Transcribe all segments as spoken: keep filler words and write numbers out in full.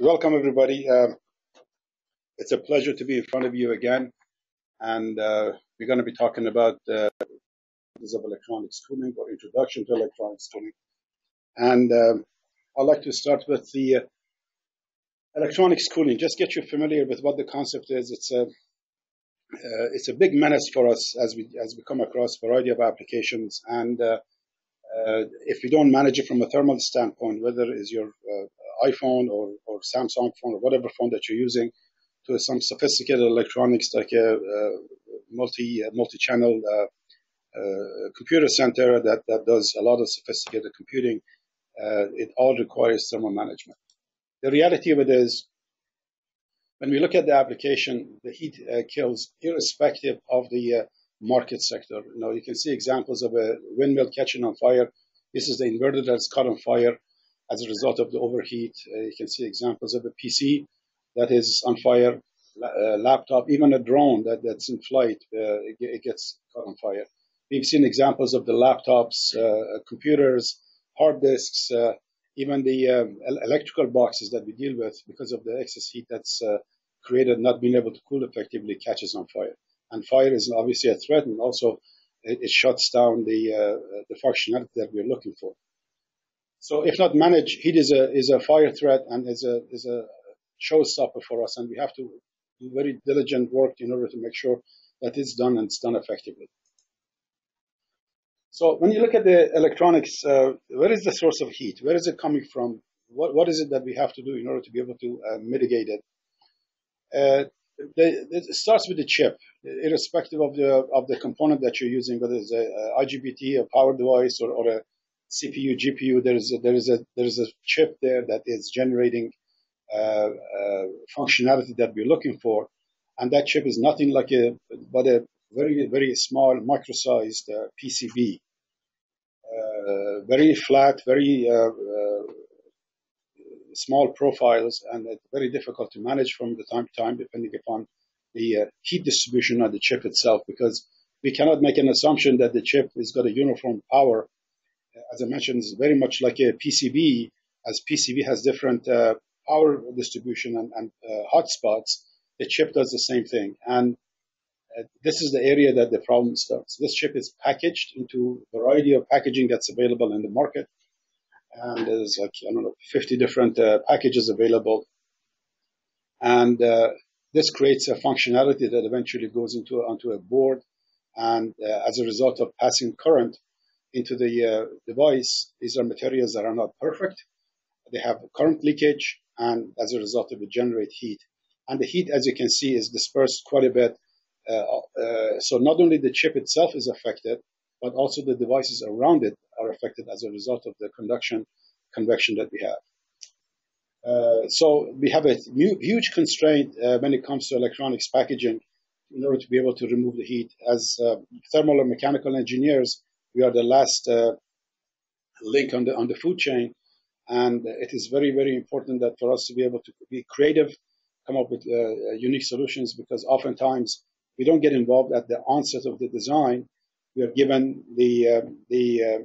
Welcome, everybody. Um, it's a pleasure to be in front of you again. And uh, we're going to be talking about uh, of electronics cooling, or introduction to electronics cooling. And um, I'd like to start with the uh, electronics cooling. Just get you familiar with what the concept is. It's a, uh, it's a big menace for us as we, as we come across a variety of applications. And uh, uh, if you don't manage it from a thermal standpoint, whether it's your uh, iPhone or, or Samsung phone or whatever phone that you're using, to some sophisticated electronics like a, a multi a multi-channel uh, uh, computer center that, that does a lot of sophisticated computing, uh, it all requires thermal management. The reality of it is, when we look at the application, the heat uh, kills irrespective of the uh, market sector. You know, you can see examples of a windmill catching on fire. This is the inverter that's caught on fire as a result of the overheat. Uh, you can see examples of a P C that is on fire, uh, laptop, even a drone that, that's in flight, uh, it, it gets caught on fire. We've seen examples of the laptops, uh, computers, hard disks, uh, even the um, electrical boxes that we deal with, because of the excess heat that's uh, created, not being able to cool effectively, catches on fire. And fire is obviously a threat, and also it, it shuts down the, uh, the functionality that we're looking for. So if not managed, heat is a, is a fire threat and is a, is a showstopper for us, and we have to do very diligent work in order to make sure that it's done and it's done effectively. So when you look at the electronics, uh, where is the source of heat? Where is it coming from? What, what is it that we have to do in order to be able to uh, mitigate it? Uh, the, it starts with the chip, irrespective of the, of the component that you're using, whether it's an I G B T, a power device, or, or a C P U, G P U, there is a, there is a, there is a chip there that is generating Uh, uh, functionality that we're looking for, and that chip is nothing like a but a very very small micro-sized uh, P C B, uh, very flat, very uh, uh, small profiles, and it's very difficult to manage from the time to time, depending upon the uh, heat distribution of the chip itself, because we cannot make an assumption that the chip has got a uniform power. As I mentioned, it's very much like a P C B, as P C B has different uh, power distribution and, and uh, hotspots. The chip does the same thing. And uh, this is the area that the problem starts. This chip is packaged into a variety of packaging that's available in the market. And there's like, I don't know, fifty different uh, packages available. And uh, this creates a functionality that eventually goes into onto a board. And uh, as a result of passing current into the uh, device, these are materials that are not perfect. They have current leakage, and as a result of it, generate heat. And the heat, as you can see, is dispersed quite a bit. Uh, uh, so not only the chip itself is affected, but also the devices around it are affected as a result of the conduction, convection that we have. Uh, so we have a huge constraint uh, when it comes to electronics packaging in order to be able to remove the heat. As uh, thermal and mechanical engineers, we are the last uh, link on the, on the food chain. And it is very, very important that for us to be able to be creative, come up with uh, unique solutions, because oftentimes we don't get involved at the onset of the design. We are given the, uh, the uh,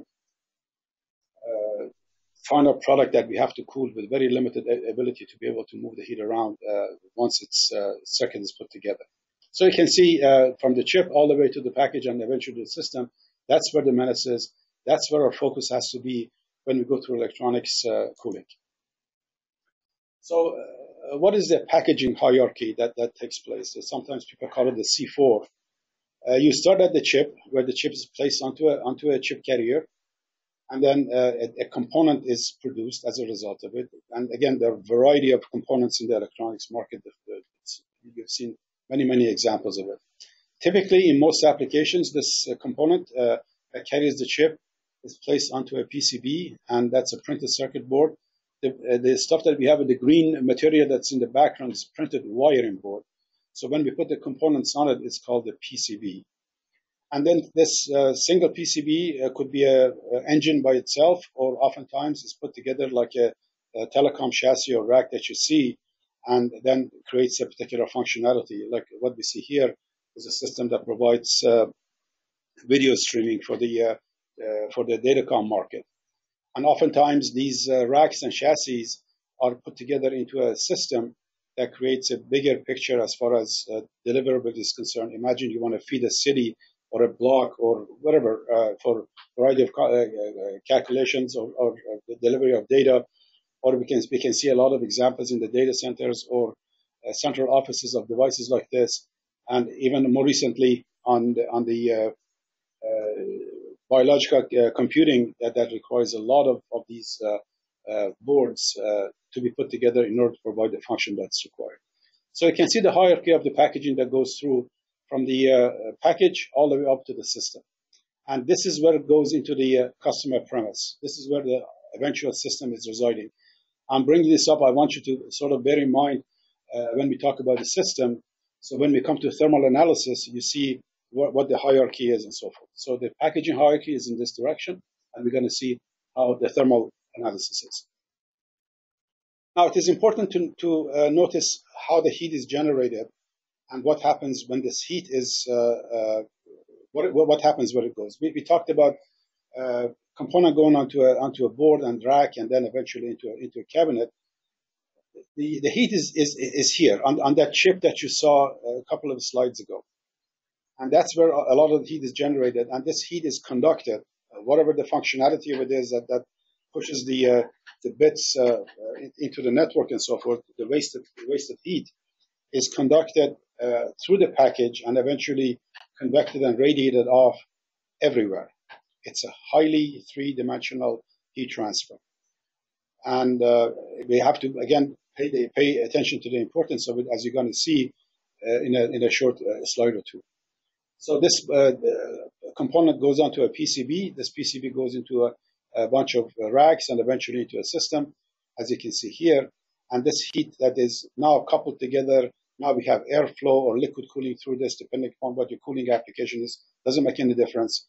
uh, final product that we have to cool with very limited ability to be able to move the heat around uh, once its uh, circuit is put together. So you can see uh, from the chip all the way to the package and eventually the system, that's where the menace is. That's where our focus has to be when we go to electronics uh, cooling. So uh, what is the packaging hierarchy that, that takes place? Sometimes people call it the C four. Uh, you start at the chip, where the chip is placed onto a, onto a chip carrier, and then uh, a, a component is produced as a result of it. And again, there are a variety of components in the electronics market. You've seen many, many examples of it. Typically, in most applications, this uh, component uh, that carries the chip is placed onto a P C B, and that's a printed circuit board. The, uh, the stuff that we have in the green material that's in the background is printed wiring board. So when we put the components on it, it's called the P C B. And then this uh, single P C B uh, could be an engine by itself, or oftentimes it's put together like a, a telecom chassis or rack that you see, and then creates a particular functionality. Like what we see here is a system that provides uh, video streaming for the uh, Uh, for the datacom market. And oftentimes these uh, racks and chassis are put together into a system that creates a bigger picture as far as uh, deliverable is concerned. Imagine you want to feed a city or a block or whatever uh, for a variety of uh, calculations or, or uh, delivery of data, or we can, we can see a lot of examples in the data centers or uh, central offices of devices like this, and even more recently on the, on the uh, uh, biological uh, computing that, that requires a lot of, of these uh, Uh, boards uh, to be put together in order to provide the function that's required. So you can see the hierarchy of the packaging that goes through from the uh, package all the way up to the system. And this is where it goes into the uh, customer premise. This is where the eventual system is residing. I'm bringing this up. I want you to sort of bear in mind uh, when we talk about the system. So when we come to thermal analysis, you see what, what the hierarchy is and so forth. So the packaging hierarchy is in this direction, and we're going to see how the thermal analysis is. Now, it is important to, to uh, notice how the heat is generated and what happens when this heat is, uh, uh, what, what happens where it goes. We, we talked about uh, component going onto a, onto a board and rack and then eventually into a, into a cabinet. The, the heat is, is, is here on, on that chip that you saw a couple of slides ago. And that's where a lot of the heat is generated, and this heat is conducted, whatever the functionality of it is that, that pushes the uh, the bits uh, into the network and so forth. The wasted the wasted heat is conducted uh, through the package and eventually convected and radiated off everywhere. It's a highly three-dimensional heat transfer, and uh, we have to again pay the, pay attention to the importance of it, as you're going to see uh, in a in a short uh, slide or two. So this uh, component goes onto a P C B. This P C B goes into a a bunch of racks and eventually into a system, as you can see here. And this heat that is now coupled together, now we have airflow or liquid cooling through this, depending upon what your cooling application is. Doesn't make any difference.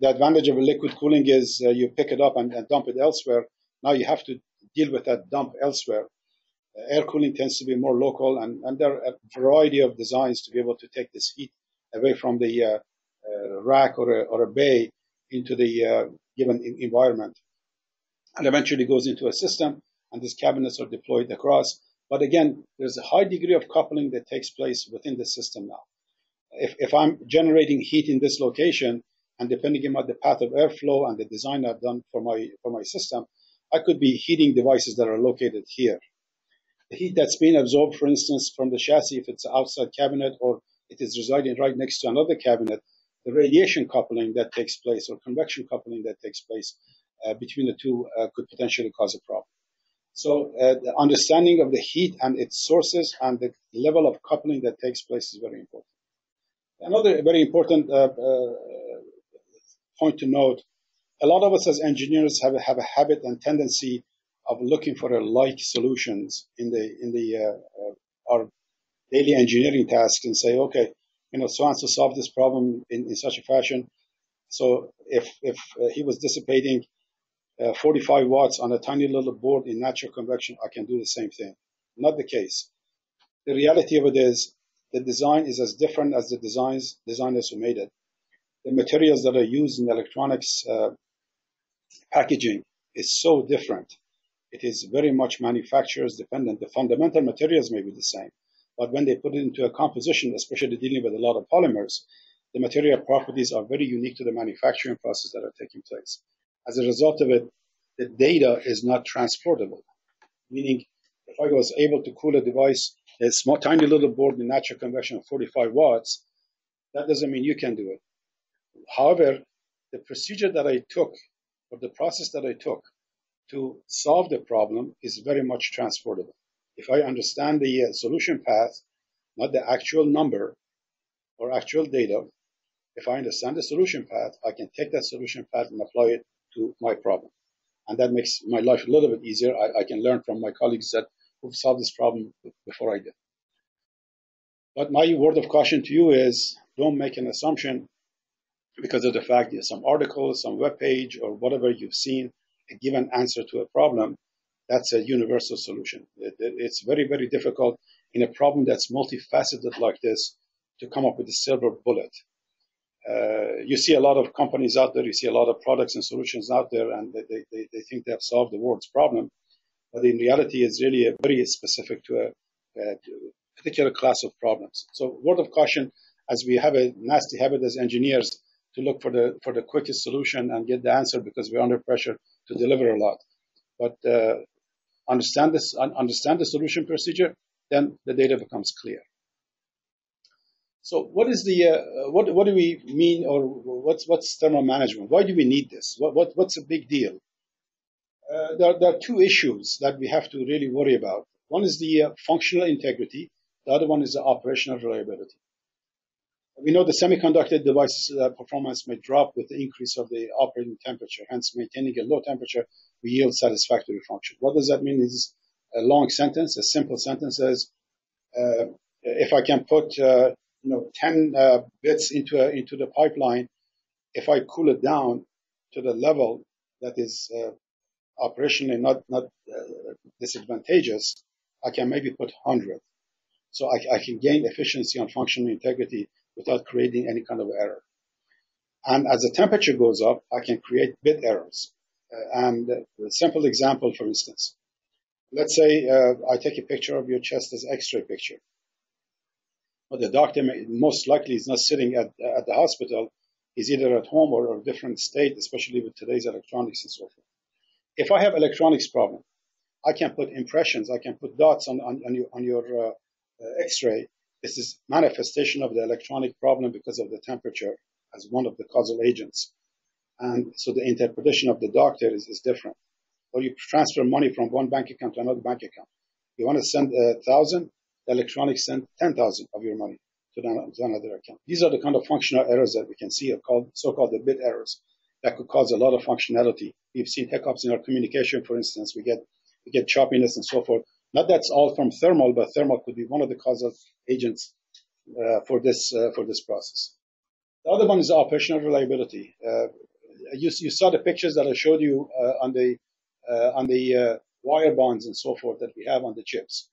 The advantage of a liquid cooling is uh, you pick it up and, and dump it elsewhere. Now you have to deal with that dump elsewhere. Uh, air cooling tends to be more local, and, and there are a variety of designs to be able to take this heat away from the uh, uh, rack or a, or a bay into the uh, given environment, and eventually goes into a system, and these cabinets are deployed across. But again, there's a high degree of coupling that takes place within the system now. If, if I'm generating heat in this location, and depending on the path of airflow and the design I've done for my, for my system, I could be heating devices that are located here. The heat that's being absorbed, for instance, from the chassis, if it's an outside cabinet or it is residing right next to another cabinet, the radiation coupling that takes place or convection coupling that takes place uh, between the two uh, could potentially cause a problem. So uh, the understanding of the heat and its sources and the level of coupling that takes place is very important. Another very important uh, uh, point to note, a lot of us as engineers have a, have a habit and tendency of looking for a like solutions in the, in the uh, uh, our daily engineering task and say, okay, you know, so and so solved this problem in, in such a fashion. So if, if uh, he was dissipating uh, forty-five watts on a tiny little board in natural convection, I can do the same thing. Not the case. The reality of it is the design is as different as the designs, designers who made it. The materials that are used in electronics uh, packaging is so different. It is very much manufacturers dependent. The fundamental materials may be the same, but when they put it into a composition, especially dealing with a lot of polymers, the material properties are very unique to the manufacturing process that are taking place. As a result of it, the data is not transportable, meaning if I was able to cool a device, a small, tiny little board in natural convection of forty-five watts, that doesn't mean you can do it. However, the procedure that I took, or the process that I took to solve the problem is very much transportable. If I understand the solution path, not the actual number or actual data, if I understand the solution path, I can take that solution path and apply it to my problem. And that makes my life a little bit easier. I, I can learn from my colleagues that who've solved this problem before I did. But my word of caution to you is don't make an assumption because of the fact that some article, some web page, or whatever you've seen, a given answer to a problem, that's a universal solution. It's very, very difficult in a problem that's multifaceted like this to come up with a silver bullet. Uh, you see a lot of companies out there, you see a lot of products and solutions out there, and they, they, they think they have solved the world's problem. but in reality is really a very specific to a, a particular class of problems. So word of caution, as we have a nasty habit as engineers to look for the for the quickest solution and get the answer because we're under pressure to deliver a lot. But uh, understand this, understand the solution procedure, then the data becomes clear. So what is the uh, what what do we mean, or what's what's thermal management? Why do we need this? What what what's a big deal? Uh, there, there are two issues that we have to really worry about. One is the uh, functional integrity. The other one is the operational reliability. We know the semiconductor device uh, performance may drop with the increase of the operating temperature. Hence, maintaining a low temperature will yield satisfactory function. What does that mean? Is a long sentence. A simple sentence is, uh, if I can put uh, you know ten uh, bits into a, into the pipeline, if I cool it down to the level that is uh, operationally not not uh, disadvantageous, I can maybe put one hundred. So I, I can gain efficiency on functional integrity without creating any kind of error. And as the temperature goes up, I can create bit errors. Uh, and a simple example, for instance, let's say uh, I take a picture of your chest as X-ray picture. But the doctor may, most likely is not sitting at, at the hospital. He's either at home or, or a different state, especially with today's electronics and so forth. If I have electronics problem, I can put impressions, I can put dots on, on, on your, on your uh, uh, X-ray. This is manifestation of the electronic problem because of the temperature as one of the causal agents. And so the interpretation of the doctor is, is different. Or you transfer money from one bank account to another bank account. You want to send a thousand, the electronics send ten thousand of your money to, the, to another account. These are the kind of functional errors that we can see, called, so-called the bit errors, that could cause a lot of functionality. We've seen hiccups in our communication, for instance. We get, we get choppiness and so forth. Not that's all from thermal, but thermal could be one of the causal agents uh, for this uh, for this process. The other one is operational reliability. Uh, you, you saw the pictures that I showed you uh, on the uh, on the uh, wire bonds and so forth that we have on the chips.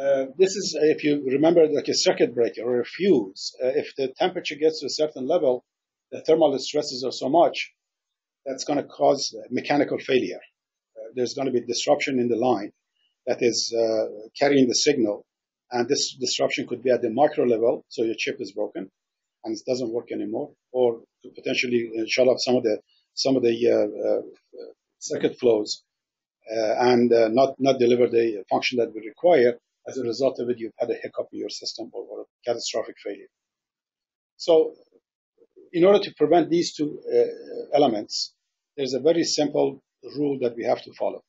Uh, this is, if you remember, like a circuit breaker or a fuse. Uh, if the temperature gets to a certain level, the thermal stresses are so much that's going to cause mechanical failure. Uh, there's going to be disruption in the line that is uh, carrying the signal. And this disruption could be at the micro level, so your chip is broken and it doesn't work anymore, or could potentially shut off some of the, some of the uh, uh, circuit flows uh, and uh, not, not deliver the function that we require. As a result of it, you've had a hiccup in your system or, or a catastrophic failure. So in order to prevent these two uh, elements, there's a very simple rule that we have to follow.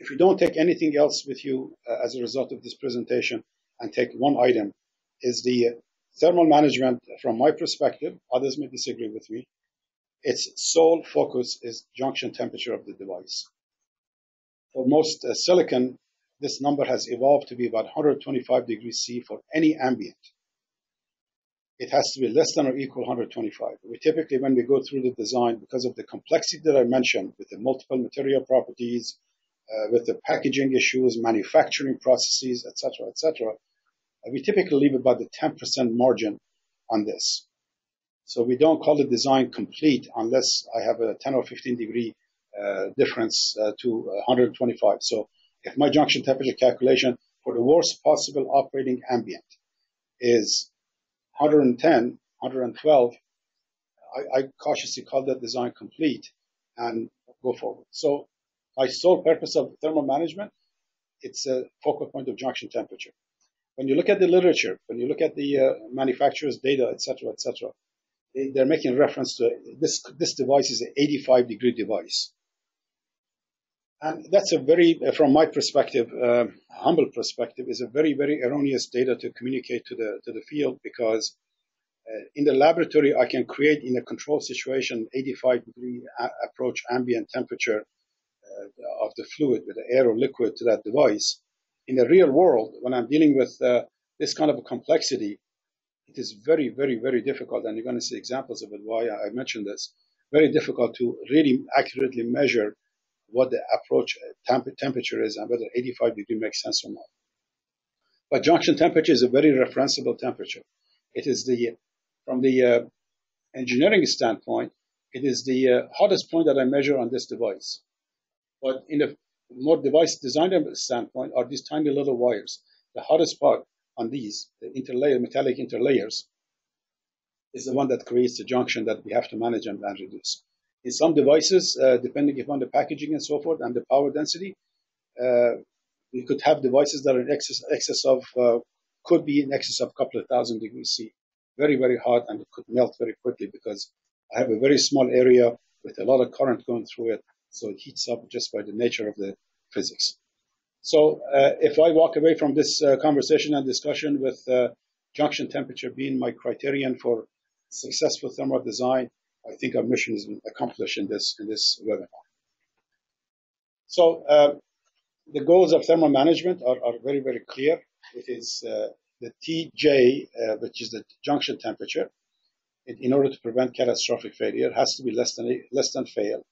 If you don't take anything else with you uh, as a result of this presentation and take one item, is the thermal management, from my perspective, others may disagree with me, its sole focus is junction temperature of the device. For most uh, silicon, this number has evolved to be about one hundred twenty-five degrees C for any ambient. It has to be less than or equal one hundred twenty-five. We typically, when we go through the design, because of the complexity that I mentioned with the multiple material properties, Uh, with the packaging issues, manufacturing processes, et cetera, et cetera, uh, we typically leave about the ten percent margin on this. So we don't call the design complete unless I have a ten or fifteen degree uh, difference uh, to one hundred twenty-five. So if my junction temperature calculation for the worst possible operating ambient is one hundred ten, one hundred twelve, I, I cautiously call that design complete and go forward. So my sole purpose of thermal management, it's a focal point of junction temperature. When you look at the literature, when you look at the uh, manufacturer's data, et cetera, et cetera, they, they're making reference to this, this device is an eighty-five degree device. And that's a very, from my perspective, uh, humble perspective, is a very, very erroneous data to communicate to the, to the field, because uh, in the laboratory, I can create in a controlled situation eighty-five degree approach ambient temperature of the fluid, with the air or liquid to that device. In the real world, when I'm dealing with uh, this kind of a complexity, it is very, very, very difficult, and you're going to see examples of it, why I mentioned this, very difficult to really accurately measure what the approach temp temperature is and whether eighty-five degree makes sense or not. But junction temperature is a very referenceable temperature. It is the, from the uh, engineering standpoint, it is the uh, hottest point that I measure on this device. But in a more device designer standpoint are these tiny little wires. The hardest part on these, the interlayer, metallic interlayers, is the one that creates the junction that we have to manage and reduce. In some devices, uh, depending upon the packaging and so forth and the power density, uh, we could have devices that are in excess, excess of, uh, could be in excess of a couple of thousand degrees C. Very, very hot, and it could melt very quickly because I have a very small area with a lot of current going through it. So it heats up just by the nature of the physics. So uh, if I walk away from this uh, conversation and discussion with uh, junction temperature being my criterion for successful thermal design, I think our mission has been accomplished in this, in this webinar. So uh, the goals of thermal management are, are very, very clear. It is uh, the T J, uh, which is the junction temperature, it, in order to prevent catastrophic failure, has to be less than, less than fail.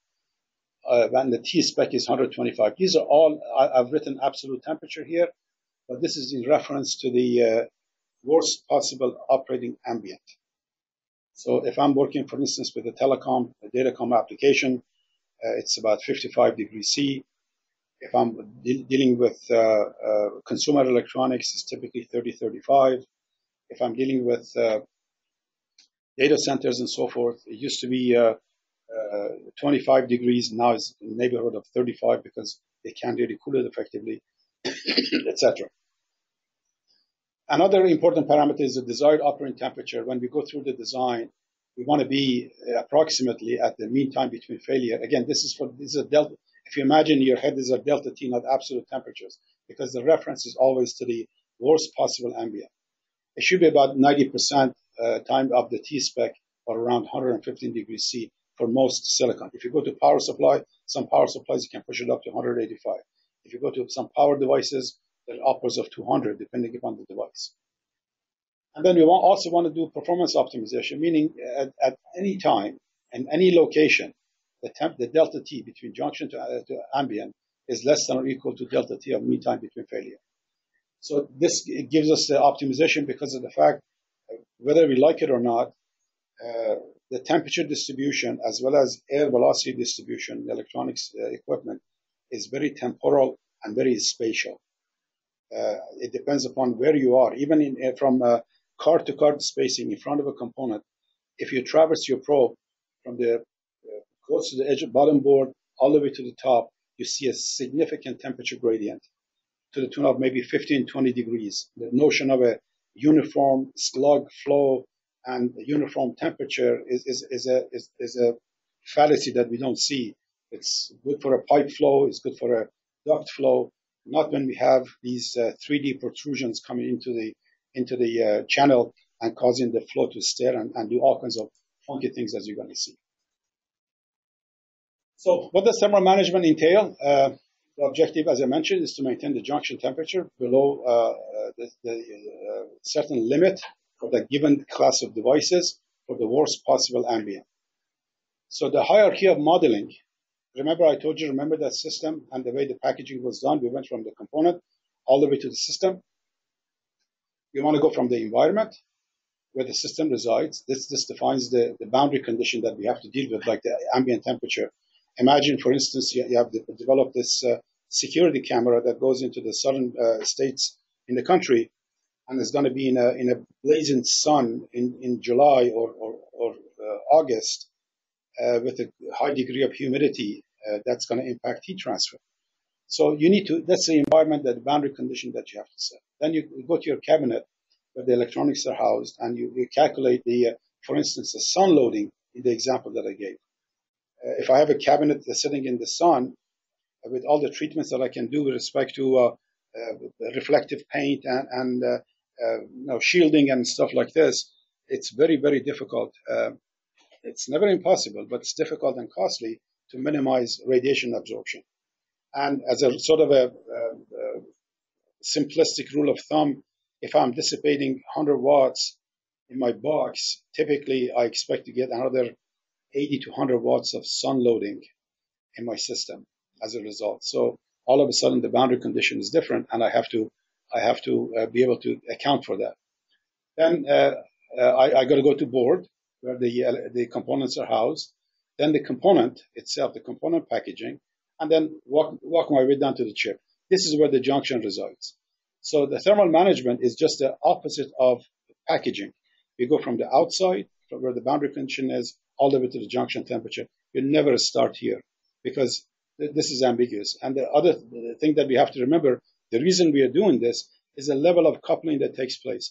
Uh, and the T spec is one hundred twenty-five. These are all, I, I've written absolute temperature here, but this is in reference to the uh, worst possible operating ambient. So if I'm working, for instance, with a telecom, a datacom application, uh, it's about fifty-five degrees C. If I'm de dealing with uh, uh, consumer electronics, it's typically thirty, thirty-five. If I'm dealing with uh, data centers and so forth, it used to be uh, uh, twenty-five degrees. Now it's in the neighborhood of thirty-five because they can't really cool it effectively, et cetera. Another important parameter is the desired operating temperature. When we go through the design, we want to be approximately at the mean time between failure. Again, this is for this is a delta. If you imagine your head is a delta T, not absolute temperatures, because the reference is always to the worst possible ambient. It should be about ninety percent uh, time of the T spec, or around one hundred fifteen degrees C for most silicon. If you go to power supply, some power supplies you can push it up to one hundred eighty-five. If you go to some power devices, they're upwards of two hundred, depending upon the device. And then we want, also want to do performance optimization, meaning at, at any time and any location, the, temp, the delta T between junction to, uh, to ambient is less than or equal to delta T of mean time between failure. So this it gives us the optimization because of the fact, whether we like it or not, uh, the temperature distribution as well as air velocity distribution in electronics uh, equipment is very temporal and very spatial. Uh, it depends upon where you are. Even in, uh, from uh, car to car spacing in front of a component, if you traverse your probe from the goes to the edge of bottom board all the way to the top, you see a significant temperature gradient to the tune of maybe fifteen, twenty degrees. The notion of a uniform slug flow and uniform temperature is, is, is, a, is, is a fallacy that we don't see. It's good for a pipe flow, it's good for a duct flow, not when we have these uh, three D protrusions coming into the, into the uh, channel and causing the flow to stir and, and do all kinds of funky things as you're going to see. So what does thermal management entail? Uh, the objective, as I mentioned, is to maintain the junction temperature below uh, the, the uh, certain limit for the given class of devices for the worst possible ambient. So the hierarchy of modeling, remember I told you, remember that system and the way the packaging was done, we went from the component all the way to the system. You want to go from the environment where the system resides. This, this defines the, the boundary condition that we have to deal with, like the ambient temperature. Imagine, for instance, you have developed this uh, security camera that goes into the southern uh, states in the country, and it's going to be in a, in a blazing sun in, in July or, or, or uh, August uh, with a high degree of humidity. Uh, that's going to impact heat transfer. So you need to, that's the environment, that boundary condition that you have to set. Then you go to your cabinet where the electronics are housed, and you, you calculate the, uh, for instance, the sun loading in the example that I gave. If I have a cabinet that's sitting in the sun, with all the treatments that I can do with respect to uh, uh, reflective paint and, and uh, uh, you know, shielding and stuff like this, it's very, very difficult. Uh, it's never impossible, but it's difficult and costly to minimize radiation absorption. And as a sort of a, a, a simplistic rule of thumb, if I'm dissipating one hundred watts in my box, typically I expect to get another eighty to one hundred watts of sun loading in my system as a result. So all of a sudden the boundary condition is different, and I have to, I have to uh, be able to account for that. Then uh, uh, I, I got to go to board where the, uh, the components are housed. Then the component itself, the component packaging, and then walk, walk my way down to the chip. This is where the junction resides. So the thermal management is just the opposite of packaging. You go from the outside, from where the boundary condition is, all the way to the junction temperature. You never start here because th this is ambiguous. And the other th thing that we have to remember, the reason we are doing this is the level of coupling that takes place.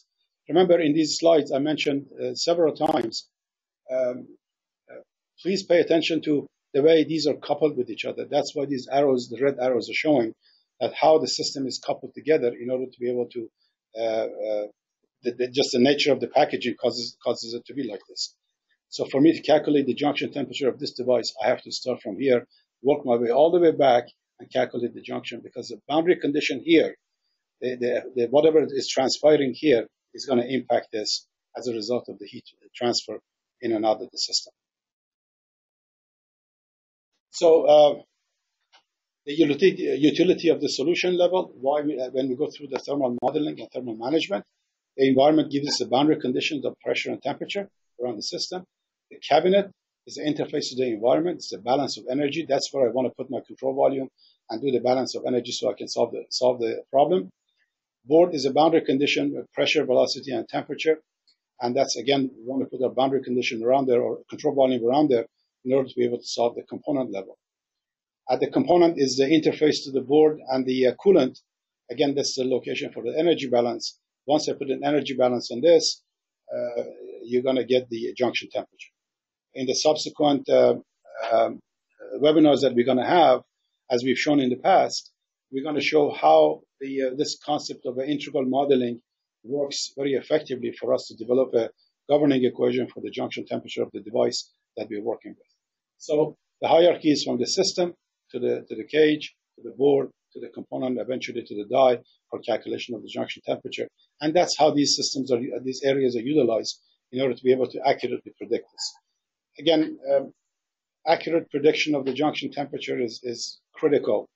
Remember, in these slides, I mentioned uh, several times, um, uh, please pay attention to the way these are coupled with each other. That's why these arrows, the red arrows, are showing at how the system is coupled together in order to be able to, uh, uh, the, the, just the nature of the packaging causes, causes it to be like this. So for me to calculate the junction temperature of this device, I have to start from here, work my way all the way back and calculate the junction, because the boundary condition here, the, the, the, whatever is transpiring here, is going to impact this as a result of the heat transfer in and out of the system. So uh, the utility, utility of the solution level, why we, when we go through the thermal modeling and thermal management, the environment gives us the boundary conditions of pressure and temperature around the system. The cabinet is the interface to the environment. It's the balance of energy. That's where I want to put my control volume and do the balance of energy so I can solve the, solve the problem. Board is a boundary condition with pressure, velocity, and temperature. And that's, again, we want to put a boundary condition around there or control volume around there in order to be able to solve the component level. At the component is the interface to the board and the uh, coolant. Again, that's the location for the energy balance. Once I put an energy balance on this, uh, you're going to get the junction temperature. In the subsequent uh, um, webinars that we're going to have, as we've shown in the past, we're going to show how the, uh, this concept of integral modeling works very effectively for us to develop a governing equation for the junction temperature of the device that we're working with. So the hierarchy is from the system to the, to the cage, to the board, to the component, eventually to the die for calculation of the junction temperature. And that's how these systems are, these areas are utilized in order to be able to accurately predict this. Again, um, accurate prediction of the junction temperature is, is critical.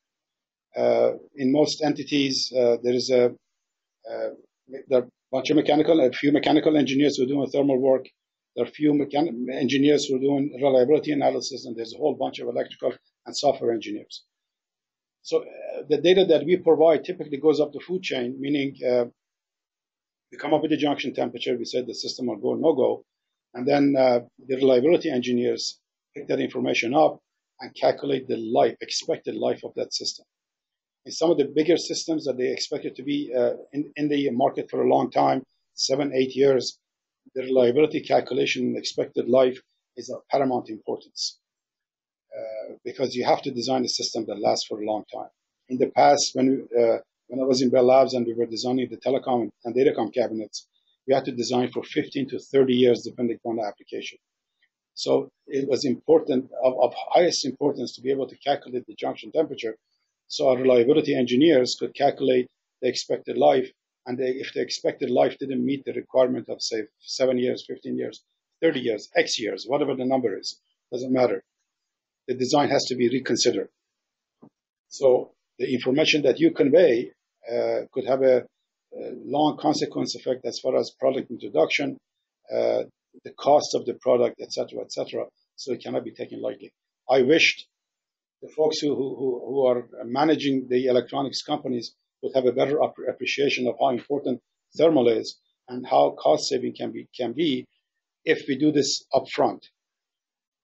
Uh, in most entities, uh, there is a, uh, there are a bunch of mechanical, a few mechanical engineers who are doing thermal work. There are a few mechan engineers who are doing reliability analysis, and there's a whole bunch of electrical and software engineers. So uh, the data that we provide typically goes up the food chain, meaning uh, we come up with the junction temperature, we said the system will go, no go, and then uh, the reliability engineers pick that information up and calculate the life, expected life of that system. In some of the bigger systems that they expected to be uh, in, in the market for a long time, seven, eight years, the reliability calculation and expected life is of paramount importance uh, because you have to design a system that lasts for a long time. In the past, when, uh, when I was in Bell Labs and we were designing the telecom and datacom cabinets, we had to design for fifteen to thirty years depending on the application. So it was important, of, of highest importance, to be able to calculate the junction temperature so our reliability engineers could calculate the expected life, and they, if the expected life didn't meet the requirement of, say, seven years, fifteen years, thirty years, X years, whatever the number is, doesn't matter. The design has to be reconsidered. So the information that you convey uh, could have a, a long consequence effect as far as product introduction, uh, the cost of the product, et cetera, et cetera, so it cannot be taken lightly. I wished the folks who, who, who are managing the electronics companies would have a better appreciation of how important thermal is and how cost saving can be, can be if we do this upfront.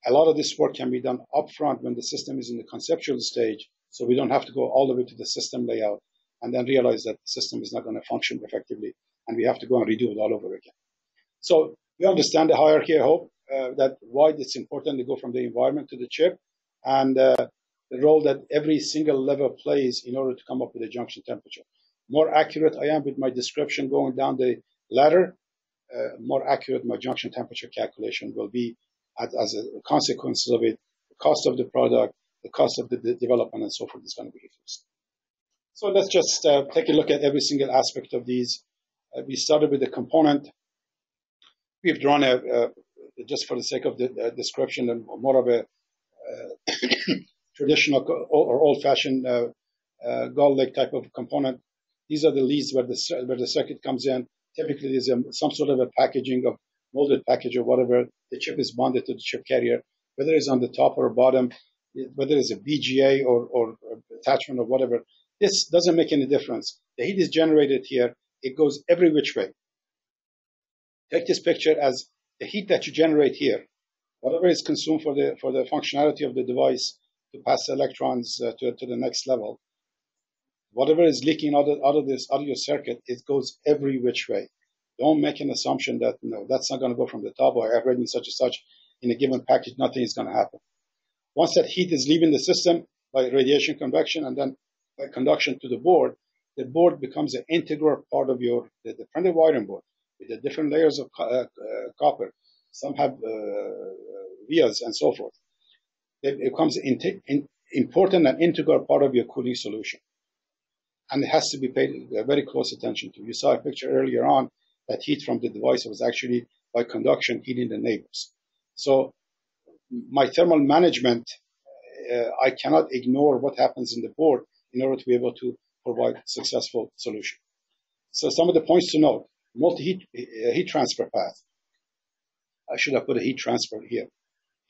A lot of this work can be done upfront when the system is in the conceptual stage, so we don't have to go all the way to the system layout and then realize that the system is not going to function effectively and we have to go and redo it all over again. So we understand the hierarchy, I hope, uh, that why it's important to go from the environment to the chip, and uh, the role that every single level plays in order to come up with a junction temperature. More accurate I am with my description going down the ladder, uh, more accurate my junction temperature calculation will be as, as a consequence of it. The cost of the product, the cost of the, the development, and so forth is going to be reduced. So let's just uh, take a look at every single aspect of these. Uh, we started with the component. We've drawn a, uh, just for the sake of the uh, description, and more of a uh, traditional or old-fashioned uh, uh, Gull-like type of component. These are the leads where the, where the circuit comes in. Typically, there's a, some sort of a packaging of molded package or whatever. The chip is bonded to the chip carrier, whether it's on the top or bottom. whether it's a B G A or, or attachment or whatever, this doesn't make any difference. The heat is generated here. It goes every which way. Take this picture as the heat that you generate here. Whatever is consumed for the, for the functionality of the device to pass electrons uh, to, to the next level, whatever is leaking out of, out of this audio circuit, it goes every which way. Don't make an assumption that, no, that's not going to go from the top, or I've read in such and such, in a given package, nothing is going to happen. Once that heat is leaving the system by radiation convection and then by conduction to the board, the board becomes an integral part of your the, the printed wiring board with the different layers of co uh, uh, copper. Some have uh, vias and so forth. It becomes an in, important and integral part of your cooling solution. And it has to be paid very close attention to. You saw a picture earlier on that heat from the device was actually by conduction heating the neighbors. So my thermal management, uh, I cannot ignore what happens in the board in order to be able to provide a successful solution. So some of the points to note, multi-heat uh, heat transfer path. I should have put a heat transfer here.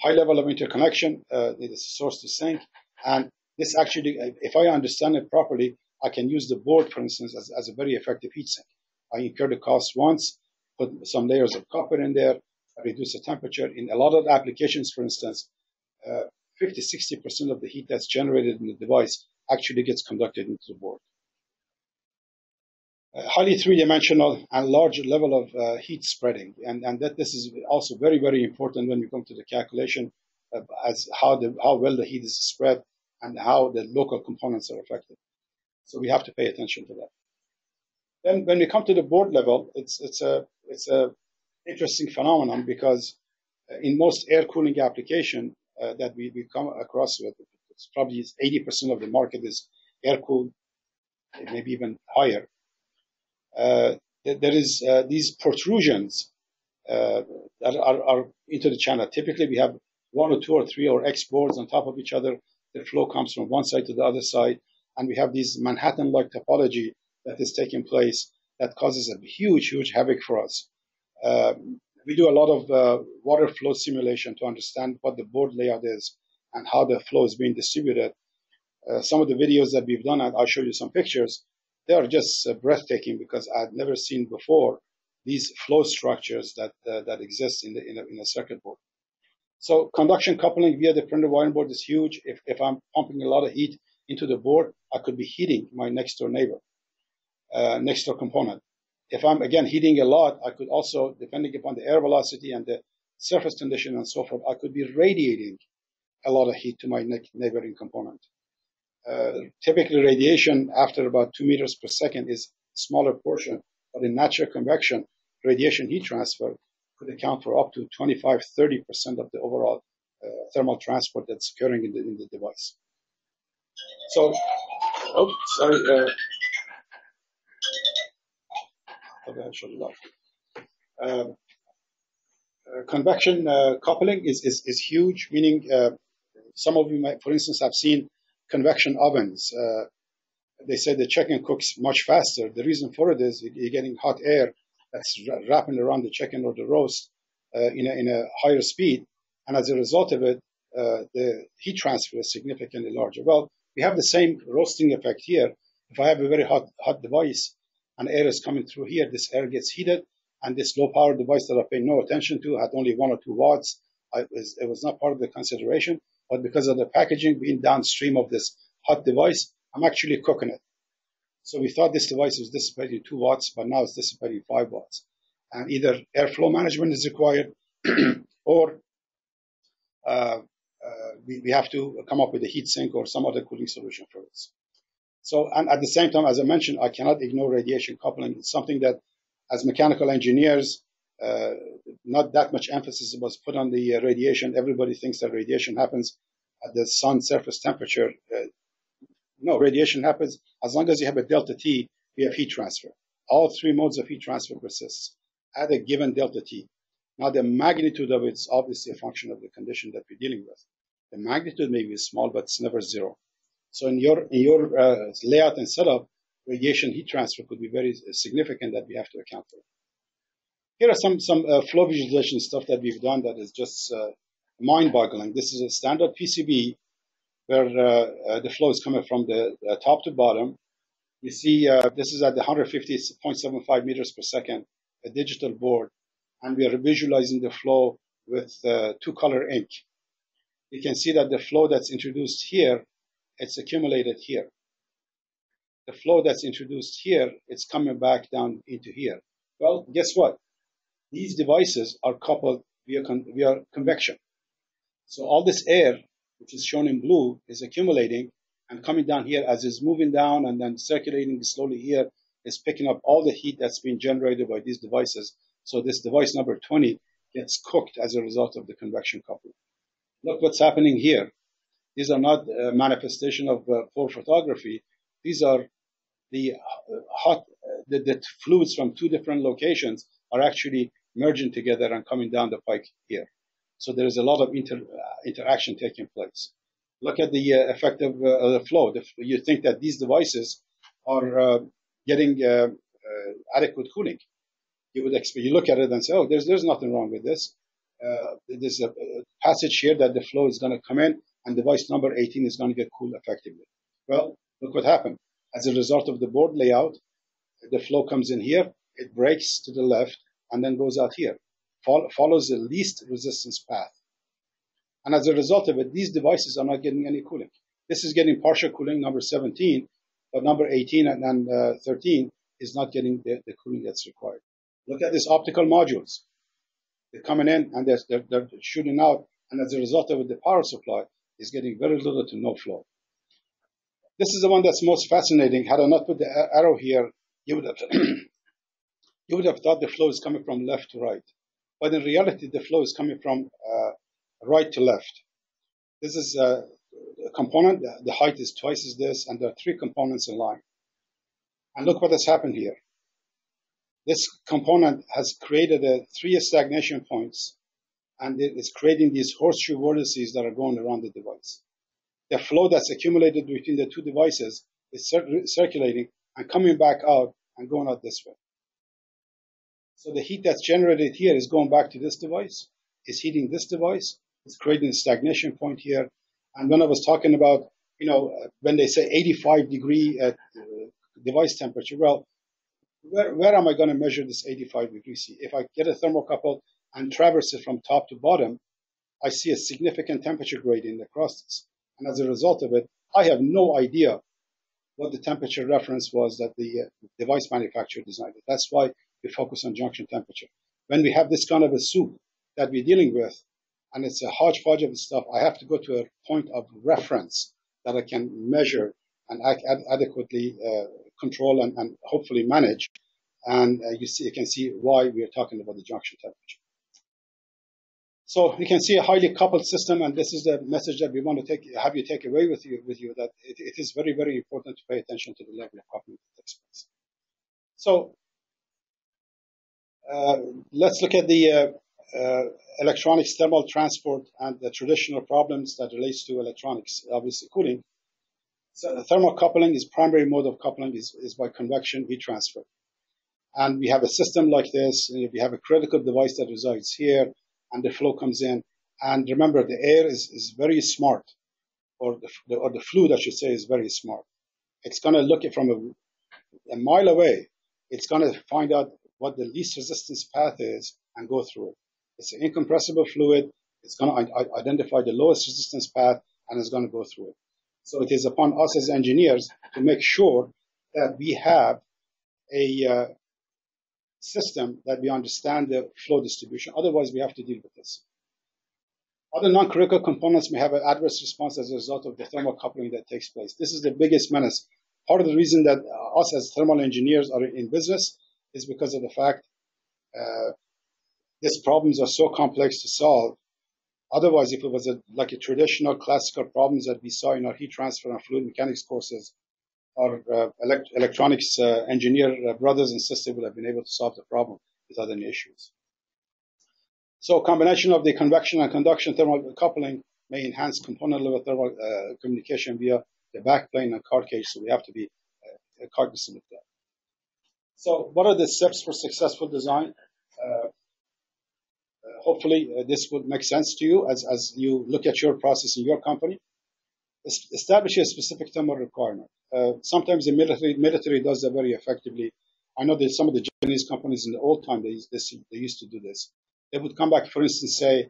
High level of interconnection, uh, it is source to sink. And this actually, if I understand it properly, I can use the board, for instance, as, as a very effective heat sink. I incur the cost once, put some layers of copper in there, reduce the temperature. In a lot of applications, for instance, uh, fifty, sixty percent of the heat that's generated in the device actually gets conducted into the board. Uh, highly three-dimensional and large level of uh, heat spreading. And, and that this is also very, very important when we come to the calculation uh, as how, the, how well the heat is spread and how the local components are affected. So we have to pay attention to that. Then when we come to the board level, it's, it's a, it's a interesting phenomenon because in most air cooling application uh, that we, we come across with, it's probably eighty percent of the market is air cooled, maybe even higher. Uh, there is uh, these protrusions uh, that are, are into the channel. Typically, we have one or two or three or X boards on top of each other. The flow comes from one side to the other side, and we have these Manhattan-like topology that is taking place that causes a huge, huge havoc for us. Uh, we do a lot of uh, water flow simulation to understand what the board layout is and how the flow is being distributed. Uh, some of the videos that we've done, and I'll show you some pictures, they are just uh, breathtaking because I've never seen before these flow structures that, uh, that exist in, the, in, a, in a circuit board. So conduction coupling via the printed wiring board is huge. If, if I'm pumping a lot of heat into the board, I could be heating my next door neighbor, uh, next door component. If I'm, again, heating a lot, I could also, depending upon the air velocity and the surface condition and so forth, I could be radiating a lot of heat to my neighboring component. Uh, typically, radiation after about two meters per second is a smaller portion, but in natural convection, radiation heat transfer could account for up to twenty-five, thirty percent of the overall uh, thermal transport that's occurring in the, in the device. So, oh, sorry. Uh, Uh, uh, convection uh, coupling is, is, is huge, meaning uh, some of you might, for instance, have seen convection ovens. Uh, they say the chicken cooks much faster. The reason for it is you're getting hot air that's wrapping around the chicken or the roast uh, in, a, in a higher speed. And as a result of it, uh, the heat transfer is significantly larger. Well, we have the same roasting effect here. If I have a very hot, hot device, and air is coming through here, this air gets heated, and this low-power device that I paid no attention to had only one or two watts. I was, it was not part of the consideration, but because of the packaging being downstream of this hot device, I'm actually cooking it. So we thought this device was dissipating two watts, but now it's dissipating five watts. And either airflow management is required, or uh, uh, we, we have to come up with a heat sink or some other cooling solution for this. So, and at the same time, as I mentioned, I cannot ignore radiation coupling. It's something that, as mechanical engineers, uh, not that much emphasis was put on the uh, radiation. Everybody thinks that radiation happens at the sun's surface temperature. Uh, no, radiation happens as long as you have a delta T, we have heat transfer. All three modes of heat transfer persist at a given delta T. Now, the magnitude of it is obviously a function of the condition that we're dealing with. The magnitude may be small, but it's never zero. So in your, in your uh, layout and setup, radiation heat transfer could be very significant that we have to account for. Here are some, some uh, flow visualization stuff that we've done that is just uh, mind-boggling. This is a standard P C B where uh, the flow is coming from the uh, top to bottom. You see uh, this is at the one hundred fifty point seven five meters per second, a digital board, and we are visualizing the flow with uh, two-color ink. You can see that the flow that's introduced here, it's accumulated here. The flow that's introduced here, it's coming back down into here. Well, guess what? These devices are coupled via, con via convection. So all this air, which is shown in blue, is accumulating and coming down here as it's moving down and then circulating slowly here, is picking up all the heat that's been generated by these devices. So this device number twenty gets cooked as a result of the convection coupling. Look what's happening here. These are not a manifestation of uh, poor photography. These are the hot, the, the fluids from two different locations are actually merging together and coming down the pike here. So there is a lot of inter, uh, interaction taking place. Look at the uh, effect of uh, the flow. The, you think that these devices are uh, getting uh, uh, adequate cooling. You would expect, you look at it and say, oh, there's, there's nothing wrong with this. Uh, there's a passage here that the flow is going to come in and device number eighteen is going to get cooled effectively. Well, look what happened. As a result of the board layout, the flow comes in here, it breaks to the left, and then goes out here, Fol follows the least resistance path. And as a result of it, these devices are not getting any cooling. This is getting partial cooling, number seventeen, but number eighteen and, and uh, thirteen is not getting the, the cooling that's required. Look at these optical modules. They're coming in, and they're, they're shooting out, and as a result of it, the power supply is getting very little to no flow. This is the one that's most fascinating. Had I not put the arrow here, you would have you would have thought the flow is coming from left to right. But in reality, the flow is coming from uh, right to left. This is a component. The height is twice as this, and there are three components in line. And look what has happened here. This component has created a three stagnation points, and it is creating these horseshoe vortices that are going around the device. The flow that's accumulated between the two devices is cir circulating and coming back out and going out this way. So the heat that's generated here is going back to this device, is heating this device, it's creating a stagnation point here. And when I was talking about, you know, when they say eighty-five degree at uh, device temperature, well, where, where am I going to measure this eighty-five degree C? If I get a thermocouple and traverse it from top to bottom, I see a significant temperature gradient across this. And as a result of it, I have no idea what the temperature reference was that the device manufacturer designed it. That's why we focus on junction temperature. When we have this kind of a soup that we're dealing with, and it's a hodgepodge of stuff, I have to go to a point of reference that I can measure and ad ad adequately uh, control and, and hopefully manage. And uh, you see, you can see why we are talking about the junction temperature. So you can see a highly coupled system, and this is the message that we want to take, have you take away with you, with you that it, it is very, very important to pay attention to the level of coupling that takes place. So uh, let's look at the uh, uh, electronics thermal transport and the traditional problems that relates to electronics, obviously cooling. So the thermal coupling is primary mode of coupling is, is by convection heat transfer. And we have a system like this, and if you have a critical device that resides here, and the flow comes in. And remember, the air is, is very smart, or the, or the fluid, I should say, is very smart. It's going to look it from a, a mile away. It's going to find out what the least resistance path is and go through it. It's an incompressible fluid. It's going to identify the lowest resistance path, and it's going to go through it. So it is upon us as engineers to make sure that we have a uh, system that we understand the flow distribution. Otherwise, we have to deal with this. Other non-critical components may have an adverse response as a result of the thermal coupling that takes place. This is the biggest menace. Part of the reason that us as thermal engineers are in business is because of the fact uh, these problems are so complex to solve. Otherwise, if it was a, like a traditional classical problems that we saw in our heat transfer and fluid mechanics courses, our uh, elect electronics uh, engineer uh, brothers and sisters would have been able to solve the problem without any issues. So a combination of the convection and conduction thermal coupling may enhance component level thermal uh, communication via the backplane and card cage, so we have to be uh, cognizant of that. So what are the steps for successful design? Uh, uh, hopefully uh, this would make sense to you as, as you look at your process in your company. establish a specific thermal requirement. Uh, sometimes the military military does that very effectively. I know that some of the Japanese companies in the old time, they, they, they used to do this. They would come back, for instance, say,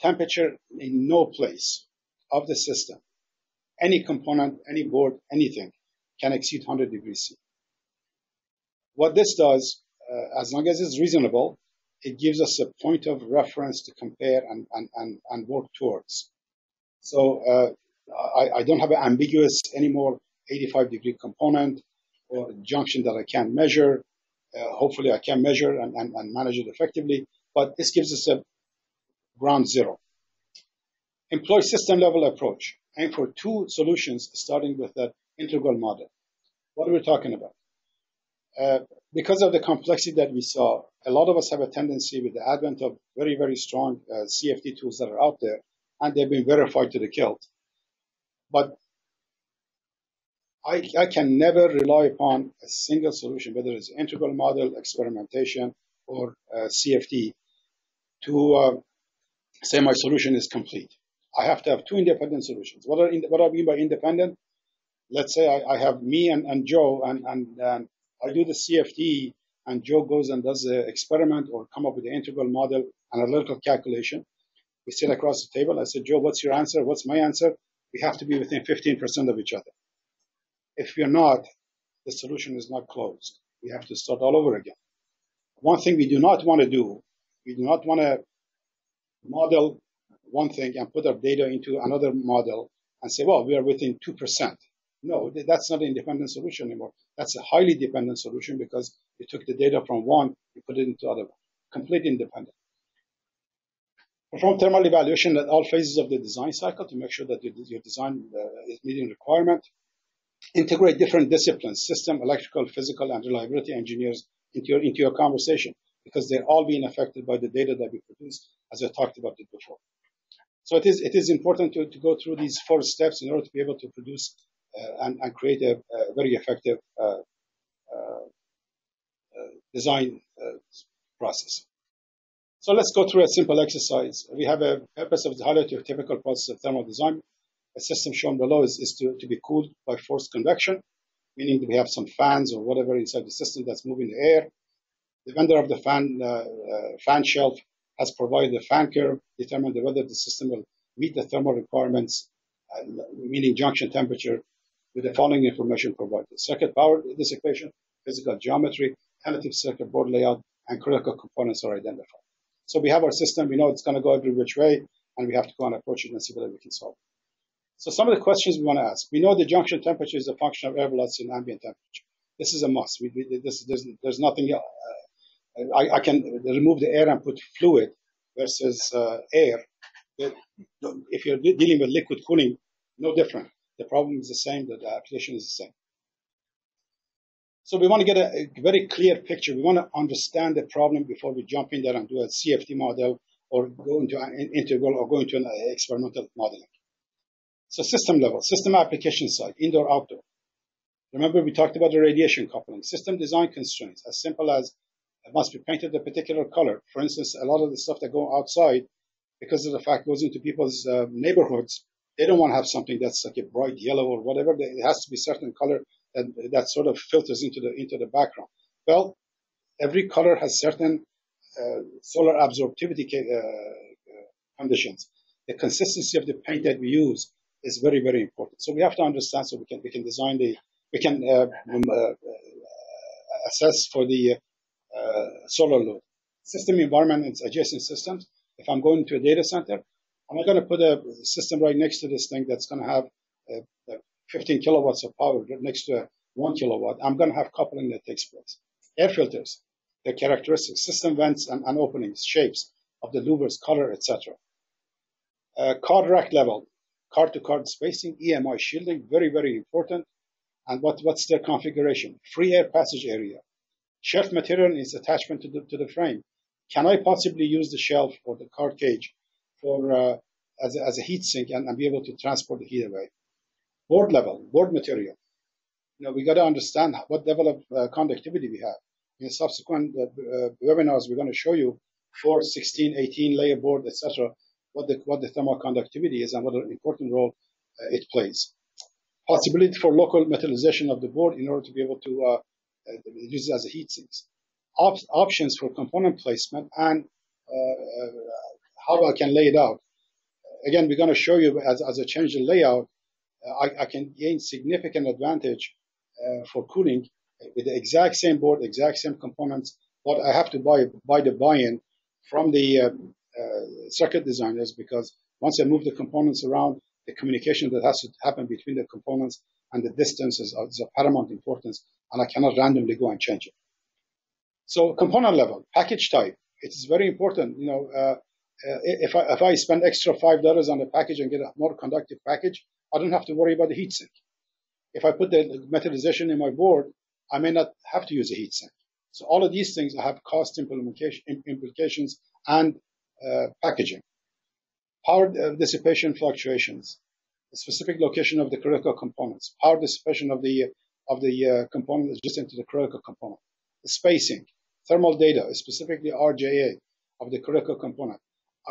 temperature in no place of the system, any component, any board, anything, can exceed one hundred degrees C. What this does, uh, as long as it's reasonable, it gives us a point of reference to compare and, and, and, and work towards. So uh, I, I don't have an ambiguous anymore eighty-five degree component or junction that I can't measure. Uh, hopefully I can measure and, and, and manage it effectively, but this gives us a ground zero. Employ system level approach. Aim for two solutions, starting with that integral model. What are we talking about? Uh, because of the complexity that we saw, a lot of us have a tendency with the advent of very, very strong uh, C F D tools that are out there, and they've been verified to the kilt. But I, I can never rely upon a single solution, whether it's integral model, experimentation, or uh, C F D, to uh, say my solution is complete. I have to have two independent solutions. What, are in, what I mean by independent? Let's say I, I have me and, and Joe, and, and, and I do the C F D, and Joe goes and does the experiment or come up with the integral model, analytical calculation. We sit across the table. I said, Joe, what's your answer? What's my answer? We have to be within fifteen percent of each other. If we're not, the solution is not closed. We have to start all over again. One thing we do not want to do, we do not want to model one thing and put our data into another model and say, well, we are within two percent. No, that's not an independent solution anymore. That's a highly dependent solution because you took the data from one, you put it into the other one. Completely independent. Perform thermal evaluation at all phases of the design cycle to make sure that your design is meeting requirement. Integrate different disciplines, system, electrical, physical, and reliability engineers into your, into your conversation, because they're all being affected by the data that we produce, as I talked about it before. So it is, it is important to, to go through these four steps in order to be able to produce uh, and, and create a, a very effective uh, uh, design uh, process. So let's go through a simple exercise. We have a purpose of the highlight of typical process of thermal design. A system shown below is, is to, to be cooled by forced convection, meaning that we have some fans or whatever inside the system that's moving the air. The vendor of the fan, uh, uh, fan shelf has provided a fan curve, determined whether the system will meet the thermal requirements, uh, meaning junction temperature, with the following information provided. Circuit power, this equation, physical geometry, tentative circuit board layout, and critical components are identified. So we have our system, we know it's going to go every which way, and we have to go and approach it and see whether we can solve it. So some of the questions we want to ask. We know the junction temperature is a function of air velocity and ambient temperature. This is a must. We, we, this, there's, there's nothing, uh, I, I can remove the air and put fluid versus uh, air. If you're dealing with liquid cooling, no different. The problem is the same, the application is the same. So we want to get a, a very clear picture. We want to understand the problem before we jump in there and do a C F D model or go into an integral or go into an experimental modeling. So system level, system application side, indoor, outdoor. Remember, we talked about the radiation coupling. System design constraints, as simple as it must be painted a particular color. For instance, a lot of the stuff that go outside, because of the fact it goes into people's uh, neighborhoods, they don't want to have something that's like a bright yellow or whatever. It has to be a certain color. And that sort of filters into the into the background. Well, every color has certain uh, solar absorptivity uh, conditions. The consistency of the paint that we use is very, very important. So we have to understand, so we can we can design the we can uh, uh, assess for the uh, solar load. System environment and adjacent systems. If I'm going to a data center, I'm not going to put a system right next to this thing that's going to have a, a fifteen kilowatts of power next to one kilowatt. I'm going to have coupling that takes place. Air filters, their characteristics, system vents and, and openings, shapes of the louvers, color, et cetera. Uh, card rack level, card to card spacing, E M I shielding, very, very important. And what, what's their configuration? Free air passage area. Shelf material and its attachment to the, to the frame. Can I possibly use the shelf or the card cage for uh, as, a, as a heat sink and, and be able to transport the heat away? Board level, board material. You know, we got to understand what level of uh, conductivity we have. In subsequent uh, uh, webinars, we're going to show you four, sixteen, eighteen layer board, et cetera, what the, what the thermal conductivity is and what an important role uh, it plays. Possibility for local metallization of the board in order to be able to uh, use it as a heat sink. Op options for component placement and uh, how I can lay it out. Again, we're going to show you as, as I change the layout, uh, I, I can gain significant advantage uh, for cooling with the exact same board, exact same components, but I have to buy, buy the buy-in from the uh, uh, circuit designers, because once I move the components around, the communication that has to happen between the components and the distances is of paramount importance, and I cannot randomly go and change it. So component level, package type, it is very important. You know, uh, Uh, if, I, if I spend extra five dollars on a package and get a more conductive package, I don't have to worry about the heatsink. If I put the metallization in my board, I may not have to use a heatsink. So all of these things have cost implications and uh, packaging. Power dissipation fluctuations, the specific location of the critical components, power dissipation of the, of the uh, component adjacent to the critical component, the spacing, thermal data, specifically R J A of the critical component.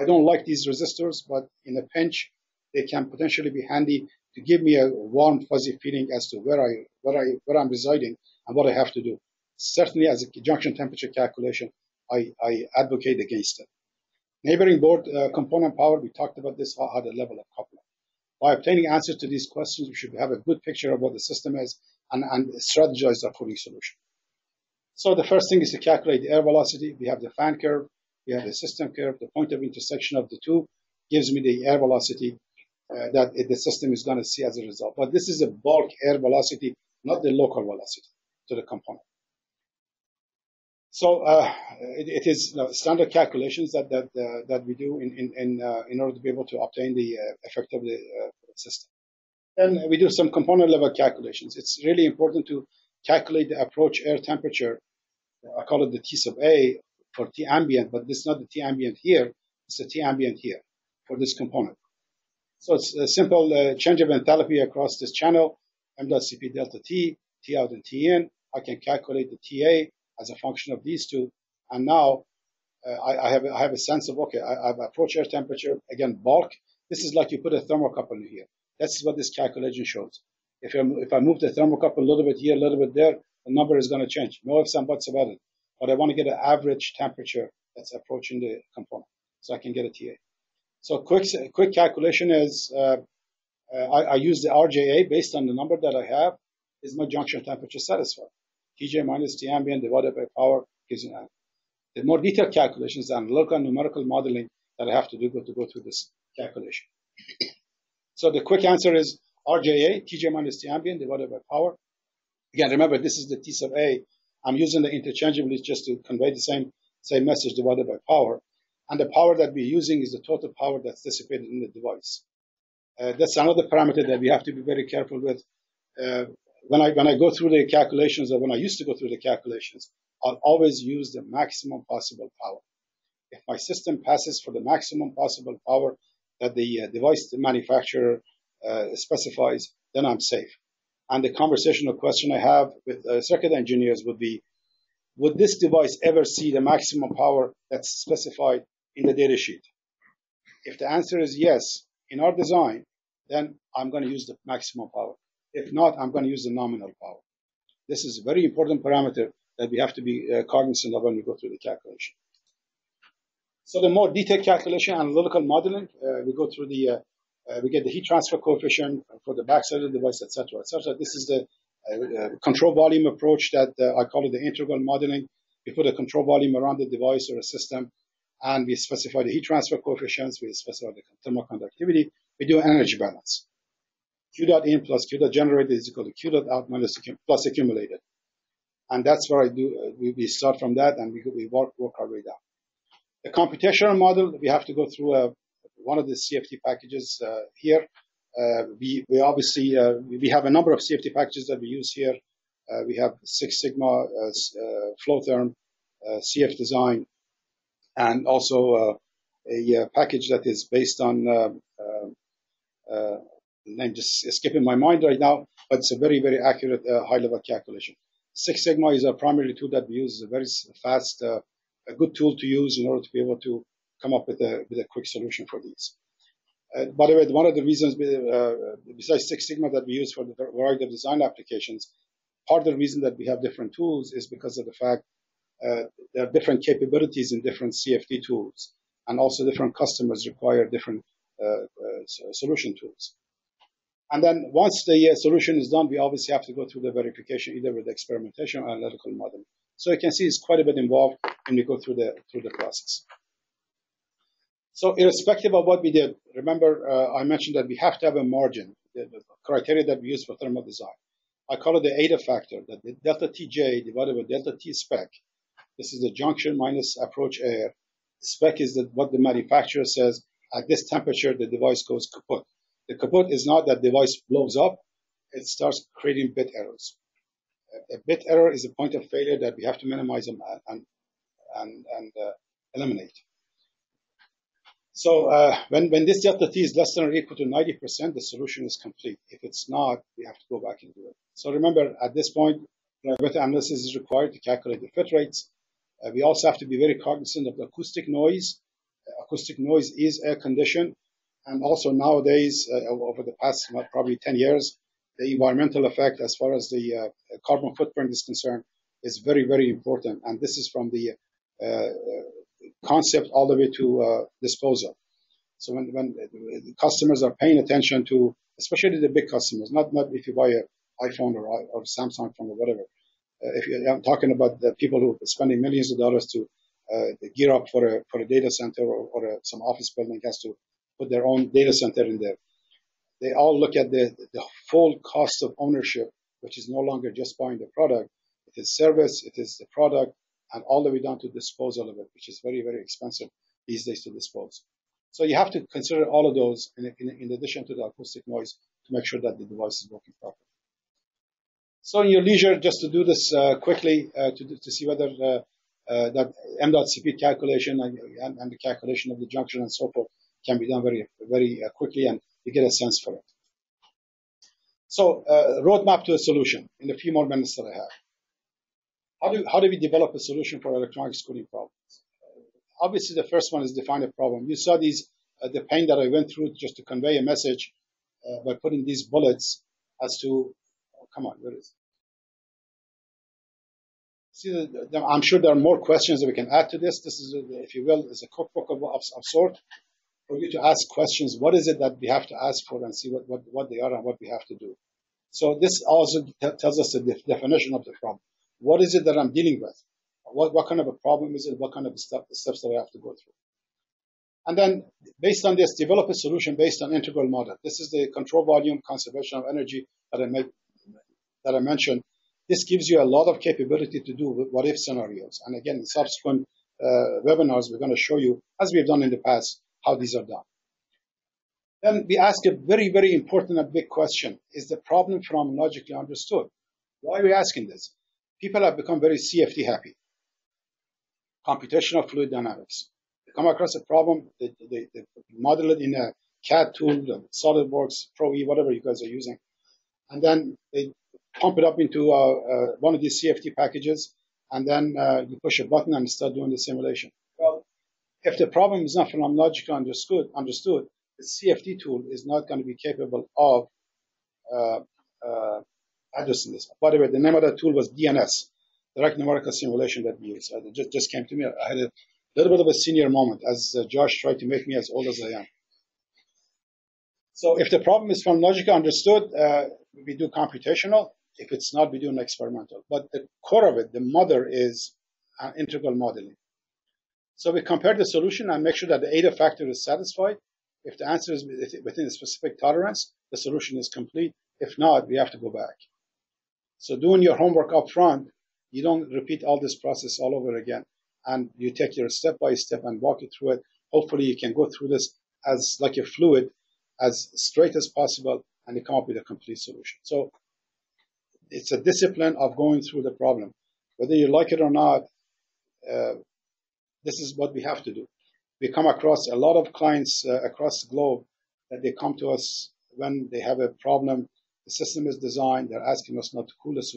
I don't like these resistors, but in a pinch, they can potentially be handy to give me a warm, fuzzy feeling as to where, I, where, I, where I'm residing and what I have to do. Certainly, as a junction temperature calculation, I, I advocate against it. Neighboring board uh, component power, we talked about this, how the level of coupling. By obtaining answers to these questions, we should have a good picture of what the system is and, and strategize our cooling solution. So the first thing is to calculate the air velocity. We have the fan curve. We have the system curve. The point of intersection of the two gives me the air velocity uh, that it, the system is going to see as a result. But this is a bulk air velocity, not the local velocity to the component. So uh, it, it is uh, standard calculations that that uh, that we do in in in, uh, in order to be able to obtain the uh, effect of the uh, system. Then we do some component level calculations. It's really important to calculate the approach air temperature. I call it the T sub A. For T ambient, but this is not the T ambient here, it's the T ambient here for this component. So it's a simple uh, change of enthalpy across this channel, m dot Cp delta T, T out and T in. I can calculate the T A as a function of these two. And now uh, I, I, have, I have a sense of, okay, I, I've approached air temperature, again, bulk. This is like you put a thermocouple in here. That's what this calculation shows. If, if I move the thermocouple a little bit here, a little bit there, the number is going to change. No ifs and buts about it. But I want to get an average temperature that's approaching the component, so I can get a T A. So quick, quick calculation is uh, uh, I, I use the R J A based on the number that I have. Is my junction temperature satisfied? T J minus T ambient divided by power gives an answer. The more detailed calculations and local numerical modeling that I have to do go to go through this calculation. So the quick answer is R J A, T J minus T ambient divided by power. Again, remember this is the T sub A. I'm using the interchangeably just to convey the same, same message divided by power. And the power that we're using is the total power that's dissipated in the device. Uh, that's another parameter that we have to be very careful with. Uh, when, I, when I go through the calculations, or when I used to go through the calculations, I'll always use the maximum possible power. If my system passes for the maximum possible power that the uh, device the manufacturer uh, specifies, then I'm safe. And the conversational question I have with uh, circuit engineers would be, would this device ever see the maximum power that's specified in the data sheet? If the answer is yes, in our design, then I'm going to use the maximum power. If not, I'm going to use the nominal power. This is a very important parameter that we have to be uh, cognizant of when we go through the calculation. So the more detailed calculation, analytical modeling, uh, we go through the uh, Uh, we get the heat transfer coefficient for the backside of the device, et cetera, et cetera. This is the uh, uh, control volume approach that uh, I call it the integral modeling. We put a control volume around the device or a system, and we specify the heat transfer coefficients. We specify the thermal conductivity. We do an energy balance. Q dot in plus Q dot generated is equal to Q dot out minus plus accumulated. And that's where I do, uh, we, we start from that, and we, we work, work our way down. The computational model, we have to go through a one of the C F D packages uh, here. Uh, we, we obviously, uh, we have a number of C F D packages that we use here. Uh, we have Six Sigma, uh, uh, Flowtherm, uh, CFdesign, and also uh, a uh, package that is based on, um, uh, uh, I'm just skipping my mind right now, but it's a very, very accurate uh, high-level calculation. Six Sigma is our primary tool that we use. It's a very fast, uh, a good tool to use in order to be able to come up with a, with a quick solution for these. Uh, by the way, one of the reasons, uh, besides Six Sigma that we use for the variety of design applications, part of the reason that we have different tools is because of the fact uh, there are different capabilities in different C F D tools, and also different customers require different uh, uh, solution tools. And then once the uh, solution is done, we obviously have to go through the verification, either with the experimentation or analytical modeling. So you can see it's quite a bit involved when we go through the, through the process. So irrespective of what we did, remember uh, I mentioned that we have to have a margin, the, the criteria that we use for thermal design. I call it the eta factor, that the delta T J divided by delta T spec. This is the junction minus approach air. Spec is the, what the manufacturer says, at this temperature the device goes kaput. The kaput is not that device blows up, it starts creating bit errors. A, a bit error is a point of failure that we have to minimize and, and, and, and uh, eliminate. So uh, when, when this delta T is less than or equal to ninety percent, the solution is complete. If it's not, we have to go back and do it. So remember, at this point, parameter analysis is required to calculate the fit rates. Uh, we also have to be very cognizant of the acoustic noise. Uh, acoustic noise is air conditioned. And also nowadays, uh, over the past probably ten years, the environmental effect as far as the uh, carbon footprint is concerned is very, very important. And this is from the uh, concept all the way to uh, disposal. So when, when customers are paying attention to, especially the big customers, not, not if you buy an iPhone or, or Samsung phone or whatever. Uh, if you, I'm talking about the people who are spending millions of dollars to uh, gear up for a, for a data center or, or a, some office building has to put their own data center in there. They all look at the, the full cost of ownership, which is no longer just buying the product. It is service, it is the product, and all the way down to disposal of it, which is very, very expensive these days to dispose. So you have to consider all of those in, in, in addition to the acoustic noise to make sure that the device is working properly. So in your leisure, just to do this uh, quickly, uh, to, do, to see whether uh, uh, that M dot C P calculation and, and, and the calculation of the junction and so forth can be done very, very uh, quickly, and you get a sense for it. So uh, roadmap to a solution in a few more minutes that I have. How do, how do we develop a solution for electronic schooling problems? Uh, obviously, the first one is define a problem. You saw these, uh, the pain that I went through just to convey a message uh, by putting these bullets as to, oh, come on, where is it? See, the, the, I'm sure there are more questions that we can add to this. This is, a, if you will, is a cookbook of, of, of sort for you to ask questions. What is it that we have to ask for and see what, what, what they are and what we have to do? So this also tells us the def definition of the problem. What is it that I'm dealing with? What, what kind of a problem is it? What kind of step, steps that I have to go through? And then based on this, develop a solution based on integral model. This is the control volume, conservation of energy that I, make, that I mentioned. This gives you a lot of capability to do with what-if scenarios. And again, in subsequent uh, webinars, we're going to show you, as we've done in the past, how these are done. Then we ask a very, very important and big question. Is the problem phenomenologically understood? Why are we asking this? People have become very C F D happy. Computational fluid dynamics. They come across a problem, they, they, they model it in a C A D tool, the SolidWorks, Pro-E, whatever you guys are using. And then they pump it up into uh, uh, one of these C F D packages, and then uh, you push a button and start doing the simulation. Well, if the problem is not phenomenologically understood, understood, the C F D tool is not going to be capable of uh, uh, addressing this. By the way, the name of that tool was D N S, Direct Numerical Simulation that we use. It just, just came to me. I had a little bit of a senior moment as uh, Josh tried to make me as old as I am. So if the problem is phenomenologically understood, uh, we do computational. If it's not, we do an experimental. But the core of it, the mother, is uh, integral modeling. So we compare the solution and make sure that the eta factor is satisfied. If the answer is within a specific tolerance, the solution is complete. If not, we have to go back. So doing your homework up front, you don't repeat all this process all over again. And you take your step by step and walk you through it. Hopefully you can go through this as like a fluid, as straight as possible, and you come up with a complete solution. So it's a discipline of going through the problem. Whether you like it or not, uh, this is what we have to do. We come across a lot of clients uh, across the globe that they come to us when they have a problem. The system is designed, they're asking us not to cool us,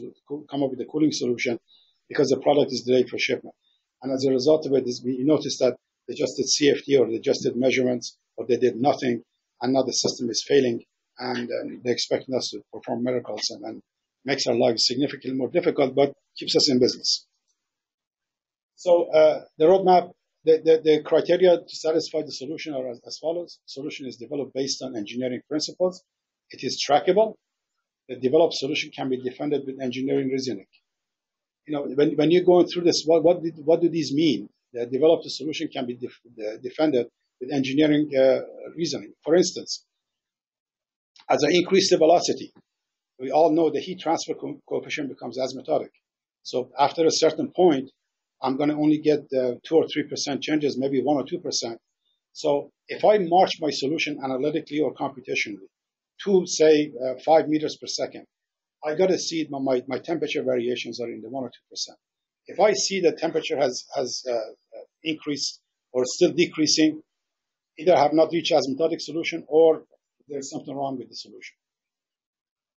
come up with a cooling solution because the product is delayed for shipment. And as a result of it, is we notice that they just did C F D or they just did measurements or they did nothing. and now the system is failing, and um, they expect us to perform miracles, and, and makes our lives significantly more difficult, but keeps us in business. So uh, the roadmap, the, the, the criteria to satisfy the solution are as, as follows. Solution is developed based on engineering principles. It is trackable. The developed solution can be defended with engineering reasoning. You know, when, when you're going through this, what, what, did, what do these mean? The developed solution can be def defended with engineering uh, reasoning. For instance, as I increase the velocity, we all know the heat transfer co coefficient becomes asymptotic. So after a certain point, I'm going to only get uh, two or three percent changes, maybe one or two percent. So if I march my solution analytically or computationally to, say, uh, five meters per second, I got to see my, my, my temperature variations are in the one or two percent. If I see that temperature has, has uh, increased or still decreasing, either I have not reached asymptotic solution or there's something wrong with the solution.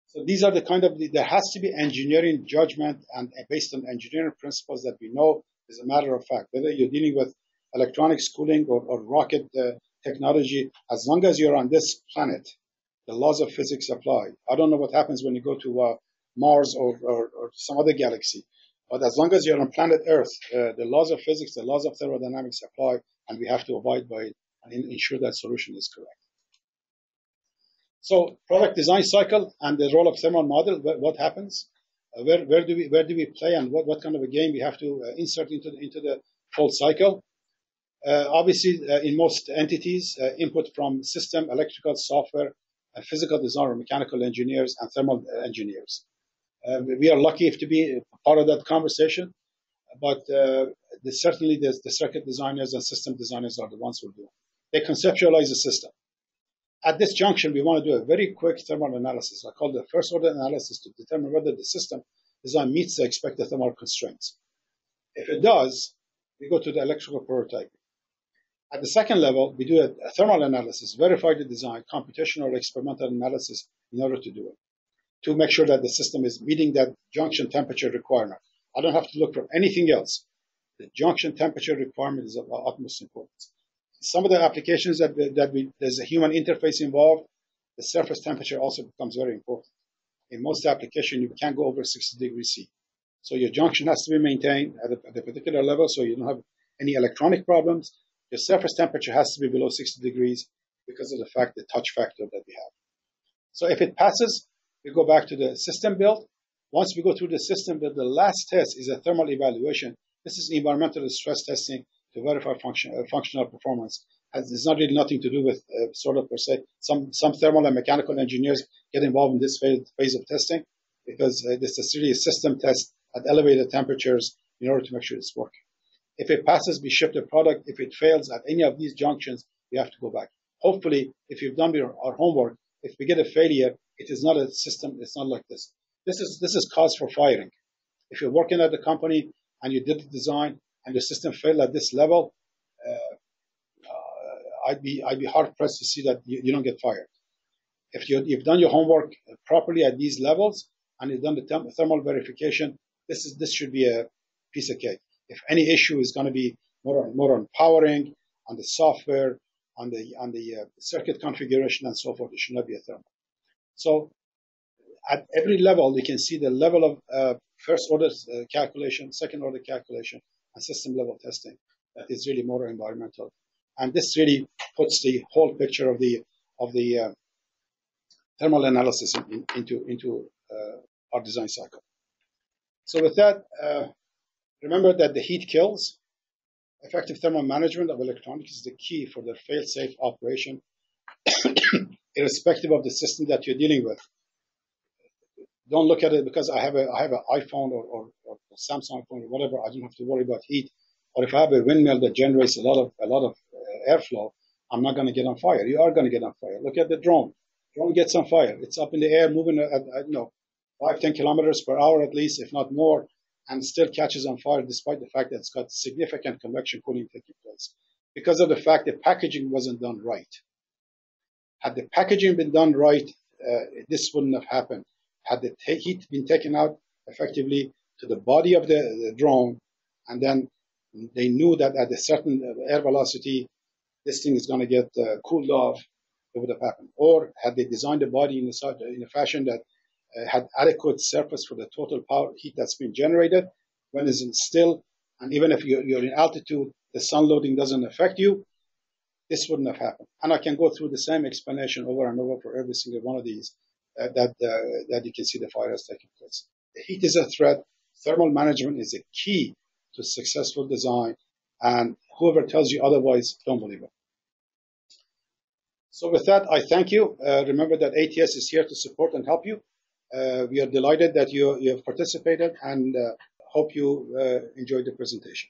So these are the kind of, there has to be engineering judgment and based on engineering principles that we know is a matter of fact. Whether you're dealing with electronics cooling or, or rocket uh, technology, as long as you're on this planet, the laws of physics apply. I don't know what happens when you go to uh, Mars or, or, or some other galaxy, but as long as you're on planet Earth, uh, the laws of physics, the laws of thermodynamics apply, and we have to abide by it and ensure that solution is correct. So product design cycle and the role of thermal model, what happens? Uh, where, where, do we, where do we play and what, what kind of a game we have to uh, insert into the, into the full cycle? Uh, obviously, uh, in most entities, uh, input from system, electrical, software, uh, physical design or mechanical engineers and thermal engineers. Uh, we are lucky if to be part of that conversation, but uh, the, certainly the, the circuit designers and system designers are the ones who do it. They conceptualize the system. At this junction, we want to do a very quick thermal analysis. I call it the first order analysis to determine whether the system design meets the expected thermal constraints. If it does, we go to the electrical prototype. At the second level, we do a thermal analysis, verify the design, computational experimental analysis in order to do it, to make sure that the system is meeting that junction temperature requirement. I don't have to look for anything else. The junction temperature requirement is of utmost importance. Some of the applications that, that we, there's a human interface involved, the surface temperature also becomes very important. In most applications, you can't go over sixty degrees C. So your junction has to be maintained at a, at a particular level so you don't have any electronic problems. Your surface temperature has to be below sixty degrees because of the fact, the touch factor that we have. So if it passes, we go back to the system build. Once we go through the system build, the last test is a thermal evaluation. This is environmental stress testing to verify function, uh, functional performance. Has, it's not really nothing to do with uh, sort of per se. Some, some thermal and mechanical engineers get involved in this phase, phase of testing because uh, this is really a system test at elevated temperatures in order to make sure it's working. If it passes, we ship the product. If it fails at any of these junctions, we have to go back. Hopefully, if you've done your, our homework, if we get a failure, it is not a system. It's not like this. This is, this is cause for firing. If you're working at the company and you did the design, and the system failed at this level, uh, uh, I'd be I'd be hard pressed to see that you, you don't get fired. If you, you've done your homework properly at these levels and you've done the thermal verification, this is this should be a piece of cake. If any issue is going to be more on more on powering, on the software, on the on the uh, circuit configuration and so forth, it should not be a thermal. So at every level, we can see the level of uh, first order uh, calculation, second order calculation, system-level testing that is really more environmental. And this really puts the whole picture of the, of the uh, thermal analysis in, into, into uh, our design cycle. So with that, uh, remember that the heat kills. Effective thermal management of electronics is the key for their fail-safe operation, irrespective of the system that you're dealing with. Don't look at it because I have a I have an iPhone or, or, or Samsung phone or whatever. I don't have to worry about heat. Or if I have a windmill that generates a lot of a lot of uh, airflow, I'm not going to get on fire. You are going to get on fire. Look at the drone. Drone gets on fire. It's up in the air, moving at, I don't know, five ten kilometers per hour at least, if not more, and still catches on fire despite the fact that it's got significant convection cooling taking place because of the fact that packaging wasn't done right. Had the packaging been done right, uh, this wouldn't have happened. Had the heat been taken out effectively to the body of the, the drone, and then they knew that at a certain air velocity, this thing is going to get uh, cooled off, it would have happened. Or had they designed the body in a, in a fashion that uh, had adequate surface for the total power heat that's been generated, when it's in still, and even if you're, you're in altitude, the sun loading doesn't affect you, this wouldn't have happened. And I can go through the same explanation over and over for every single one of these uh, that, uh, that you can see the fire has taken place. The heat is a threat. Thermal management is a key to successful design. And whoever tells you otherwise, don't believe it. So with that, I thank you. Uh, remember that A T S is here to support and help you. Uh, we are delighted that you, you have participated, and uh, hope you uh, enjoyed the presentation.